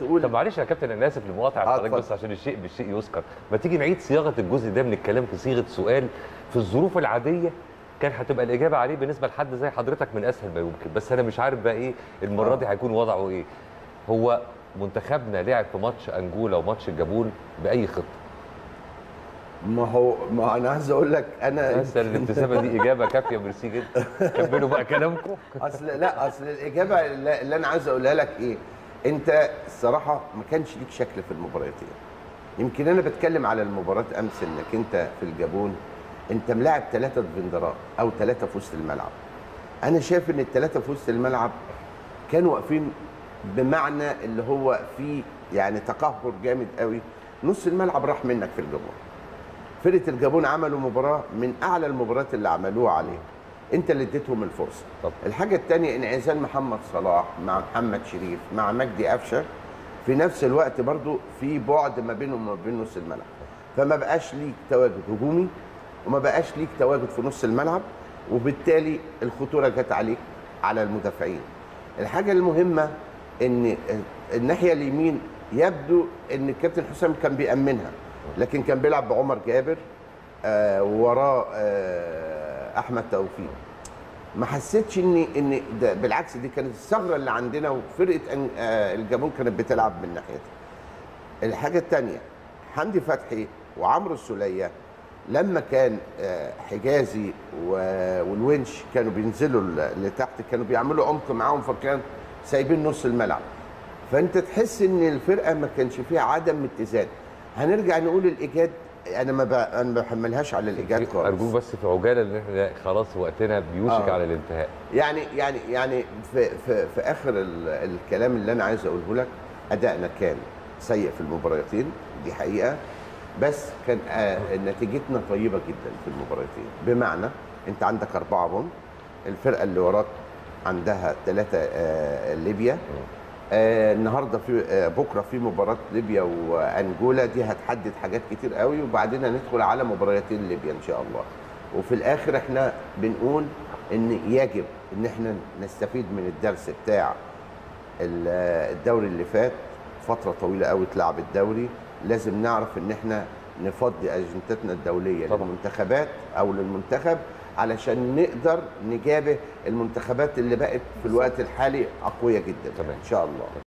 طب معلش يا كابتن انا اسف لمقاطعه حضرتك بس عشان الشيء بالشيء يذكر، ما تيجي نعيد صياغه الجزء ده من الكلام في صيغه سؤال في الظروف العاديه كان هتبقى الاجابه عليه بالنسبه لحد زي حضرتك من اسهل ما يمكن، بس انا مش عارف بقى ايه المره دي هيكون وضعه ايه. هو منتخبنا لعب في ماتش انجولا وماتش الجابون باي خطه؟ ما انا عايز اقول لك انا بس الابتسامه دي اجابه كافيه ميرسي جدا. كملوا بقى كلامكم. اصل الاجابه اللي انا عايز اقولها لك ايه؟ انت الصراحه ما كانش ليك شكل في المباراتين. يمكن انا بتكلم على المباراه امس انك انت في الجابون انت ملاعب 3 ديفندرات او 3 في وسط الملعب. انا شايف ان ال3 في وسط الملعب كانوا واقفين بمعنى اللي هو فيه يعني تقهقر جامد قوي. نص الملعب راح منك في الجابون. فرقه الجابون عملوا مباراه من اعلى المباريات اللي عملوها عليه. انت اللي اديتهم الفرصه. طب. الحاجه الثانيه انعزال محمد صلاح مع محمد شريف مع مجدي قفشه في نفس الوقت برضو في بعد ما بينهم وما بين نص الملعب، فما بقاش ليك تواجد هجومي وما بقاش ليك تواجد في نص الملعب، وبالتالي الخطوره جت عليك على المدافعين. الحاجه المهمه ان الناحيه اليمين يبدو ان الكابتن حسام كان بيأمنها، لكن كان بيلعب بعمر جابر وراه احمد توفيق. ما حسيتش ان ده بالعكس، دي كانت الثغره اللي عندنا وفرقه الجابون كانت بتلعب من ناحيتها. الحاجه الثانيه حمدي فتحي وعمرو السوليه لما كان حجازي والونش كانوا بينزلوا لتحت كانوا بيعملوا عمق معاهم فكان سايبين نص الملعب. فانت تحس ان الفرقه ما كانش فيها عدم اتزان. هنرجع نقول الايجاد انا ما بحملهاش على الايجاد خالص. ارجوك بس في عجاله لان احنا خلاص وقتنا بيوشك على الانتهاء. يعني في اخر الكلام اللي انا عايز اقوله لك، ادائنا كان سيء في المباراتين دي حقيقه، بس كان نتيجتنا طيبه جدا في المباراتين، بمعنى انت عندك 4 بوم، الفرقه اللي وراك عندها 3 ليبيا، النهارده في بكره في مباراه ليبيا وانجولا، دي هتحدد حاجات كتير قوي، وبعدين هندخل على مباراتين ليبيا ان شاء الله. وفي الاخر احنا بنقول ان يجب ان احنا نستفيد من الدرس بتاع الدوري اللي فات، فتره طويله قوي اتلعب الدوري، لازم نعرف ان احنا نفضي اجندتنا الدوليه للمنتخبات او للمنتخب علشان نقدر نجابه المنتخبات اللي بقت في الوقت الحالي أقوية جدا. طبعا. إن شاء الله.